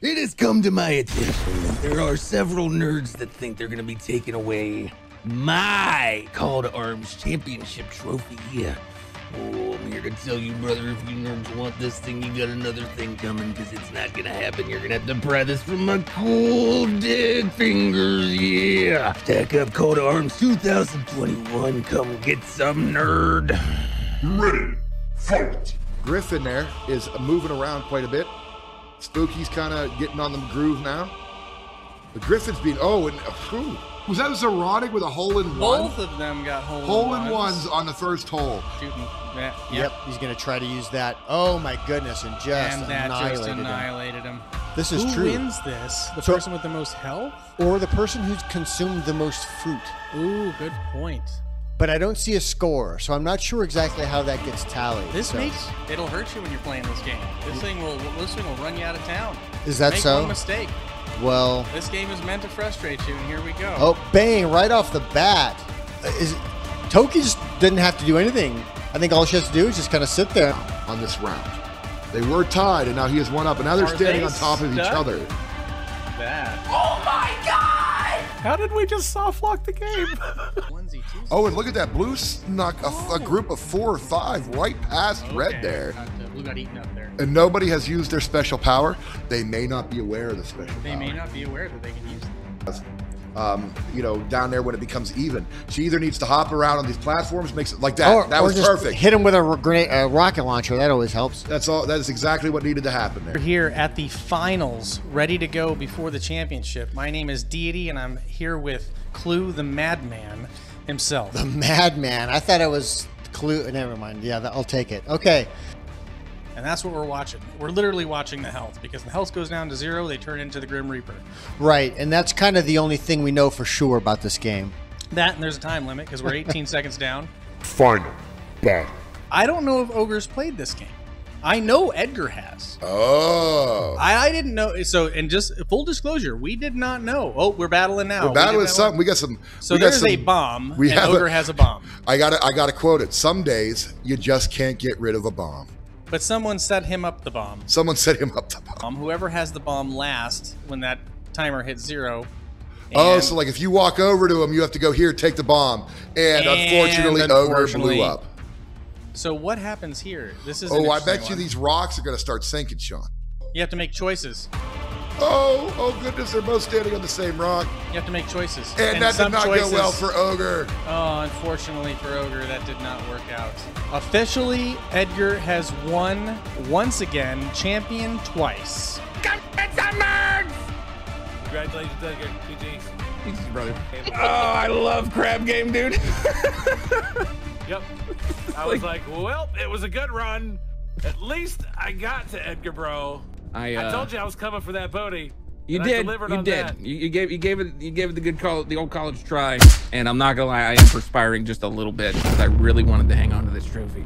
It has come to my attention that there are several nerds that think they're going to be taking away my Call to Arms Championship trophy. Yeah. Oh, I'm here to tell you, brother, if you nerds want this thing, you got another thing coming, because it's not going to happen. You're going to have to pry this from my cold, dead fingers. Yeah. Stack up Call to Arms 2021. Come get some, nerd. Ready. Fight. Griffin there is moving around quite a bit. Spooky's kind of getting on the groove now. But Griffin's being, oh, and whew, was that Zironic with a hole in one? Both of them got hole in ones on the first hole. Shooting. Yeah. Yep, he's going to try to use that. Oh my goodness, and just annihilated him. This is true. Who wins this? The person with the most health? Or the person who's consumed the most fruit. Ooh, good point. But I don't see a score, so I'm not sure exactly how that gets tallied. It'll hurt you when you're playing this game. This thing will run you out of town. Is that so? Make one mistake. Well, this game is meant to frustrate you, and here we go. Oh, bang! Right off the bat, Toki just didn't have to do anything. I think all she has to do is just kind of sit there on this round. They were tied, and now he has one up, and now they're standing on top of each other. Bad. Oh my God! How did we just soft lock the game? Oh, and look at that. Blue snuck a group of 4 or 5 right past red there. Blue got eaten up there. And nobody has used their special power. They may not be aware of the special power. They may not be aware that they can use it. You know, down there when it becomes even. She either needs to hop around on these platforms, makes it like that. Or, that was just perfect. Hit him with a rocket launcher. That always helps. That's all. That is exactly what needed to happen there. We're here at the finals, ready to go before the championship. My name is Deity, and I'm here with Clue the Madman himself. The Madman. I thought it was Clue. Never mind. Yeah, I'll take it. Okay. And that's what we're watching. We're literally watching the health, because the health goes down to 0, they turn into the Grim Reaper. Right, and that's kind of the only thing we know for sure about this game. That, and there's a time limit, because we're 18 seconds down. Final battle. I don't know if Ogre's played this game. I know Edgar has. Oh. I didn't know. So, and just full disclosure, we did not know. Oh, we're battling now. We're battling something. We got some. So there's a bomb, and Ogre has a bomb. I gotta quote it. Some days, you just can't get rid of a bomb. But someone set him up the bomb. Someone set him up the bomb. Whoever has the bomb last, when that timer hits 0. Oh, so like if you walk over to him, you have to go here, take the bomb. And unfortunately, Ogre blew up. So what happens here? This is I bet you these rocks are going to start sinking, Sean. You have to make choices. Oh goodness, they're both standing on the same rock. You have to make choices. And that did not go well for Ogre. Oh, unfortunately for Ogre, that did not work out. Officially, Edgar has won once again, champion twice. Congratulations, Edgar. GG. Brother. Oh, I love Crab Game, dude. Yep. I was like, well, it was a good run. At least I got to Edgar, bro. I told you I was coming for that booty. You did. You gave it the good call, the old college try. And I'm not gonna lie, I am perspiring just a little bit because I really wanted to hang on to this trophy.